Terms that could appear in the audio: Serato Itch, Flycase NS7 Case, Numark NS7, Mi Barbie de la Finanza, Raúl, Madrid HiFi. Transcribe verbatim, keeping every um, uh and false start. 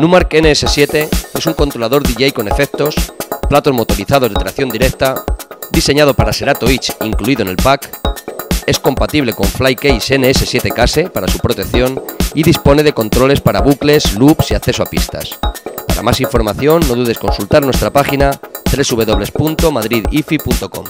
Numark N S siete es un controlador D J con efectos, platos motorizados de tracción directa, diseñado para Serato Itch incluido en el pack, es compatible con Flycase N S siete Case para su protección y dispone de controles para bucles, loops y acceso a pistas. Para más información no dudes en consultar nuestra página doble u doble u doble u punto madrid i f i punto com.